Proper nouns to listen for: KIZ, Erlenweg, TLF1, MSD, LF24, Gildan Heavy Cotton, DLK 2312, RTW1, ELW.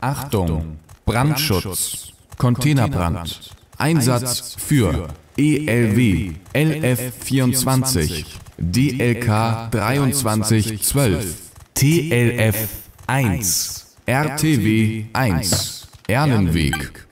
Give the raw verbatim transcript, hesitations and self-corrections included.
Achtung! Brandschutz! Containerbrand! Einsatz für E L W, L F vierundzwanzig, D L K dreiundzwanzig zwölf, T L F eins, R T W eins, Erlenweg.